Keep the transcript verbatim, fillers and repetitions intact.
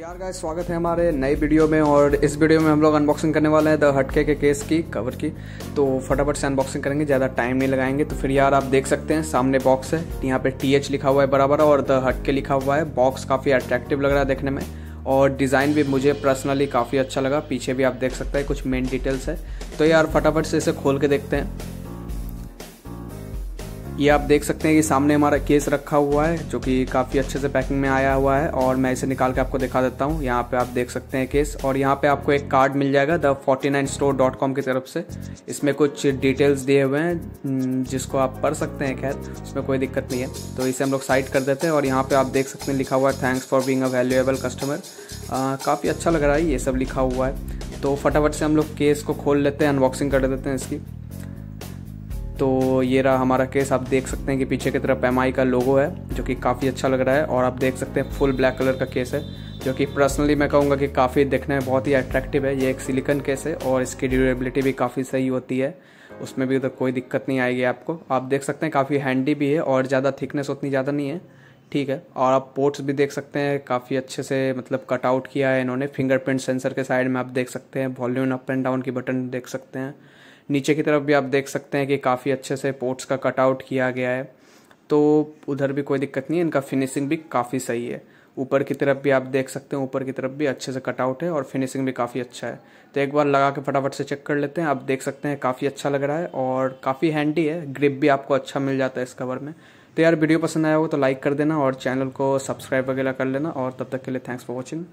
यार गाइस, स्वागत है हमारे नए वीडियो में। और इस वीडियो में हम लोग अनबॉक्सिंग करने वाले हैं द हटके के केस की कवर की। तो फटाफट से अनबॉक्सिंग करेंगे, ज़्यादा टाइम नहीं लगाएंगे। तो फिर यार आप देख सकते हैं सामने बॉक्स है, यहाँ पे टी एच लिखा हुआ है बराबर और द हटके लिखा हुआ है। बॉक्स काफ़ी अट्रैक्टिव लग रहा है देखने में और डिज़ाइन भी मुझे पर्सनली काफ़ी अच्छा लगा। पीछे भी आप देख सकते हैं कुछ मेन डिटेल्स है। तो यार फटाफट से इसे खोल के देखते हैं। ये आप देख सकते हैं कि सामने हमारा केस रखा हुआ है जो कि काफ़ी अच्छे से पैकिंग में आया हुआ है। और मैं इसे निकाल के आपको दिखा देता हूँ। यहाँ पे आप देख सकते हैं केस, और यहाँ पे आपको एक कार्ड मिल जाएगा the forty nine store dot com की तरफ से। इसमें कुछ डिटेल्स दिए हुए हैं जिसको आप पढ़ सकते हैं, खैर उसमें कोई दिक्कत नहीं है। तो इसे हम लोग साइड कर देते हैं। और यहाँ पर आप देख सकते हैं लिखा हुआ है thanks for being a valuable customer. काफ़ी अच्छा लग रहा है ये सब लिखा हुआ है। तो फटाफट से हम लोग केस को खोल लेते हैं, अनबॉक्सिंग कर देते हैं इसकी। तो ये रहा हमारा केस, आप देख सकते हैं कि पीछे की तरफ एम आई का लोगो है जो कि काफ़ी अच्छा लग रहा है। और आप देख सकते हैं फुल ब्लैक कलर का केस है जो कि पर्सनली मैं कहूँगा कि काफ़ी देखने में बहुत ही अट्रैक्टिव है। ये एक सिलिकॉन केस है और इसकी ड्यूरेबिलिटी भी काफ़ी सही होती है, उसमें भी तो कोई दिक्कत नहीं आएगी आपको। आप देख सकते हैं काफ़ी हैंडी भी है और ज़्यादा थिकनेस उतनी ज़्यादा नहीं है, ठीक है। और आप पोर्ट्स भी देख सकते हैं, काफ़ी अच्छे से मतलब कटआउट किया है इन्होंने। फिंगरप्रिंट सेंसर के साइड में आप देख सकते हैं, वॉल्यूम अप एंड डाउन की बटन देख सकते हैं। नीचे की तरफ भी आप देख सकते हैं कि काफ़ी अच्छे से पोर्ट्स का कटआउट किया गया है, तो उधर भी कोई दिक्कत नहीं है। इनका फिनिशिंग भी काफ़ी सही है। ऊपर की तरफ भी आप देख सकते हैं, ऊपर की तरफ भी अच्छे से कटआउट है और फिनिशिंग भी काफ़ी अच्छा है। तो एक बार लगा के फटाफट से चेक कर लेते हैं। आप देख सकते हैं काफ़ी अच्छा लग रहा है और काफ़ी हैंडी है, ग्रिप भी आपको अच्छा मिल जाता है इस कवर में। तो यार वीडियो पसंद आया हो तो लाइक कर देना और चैनल को सब्सक्राइब वगैरह कर लेना। और तब तक के लिए थैंक्स फॉर वॉचिंग।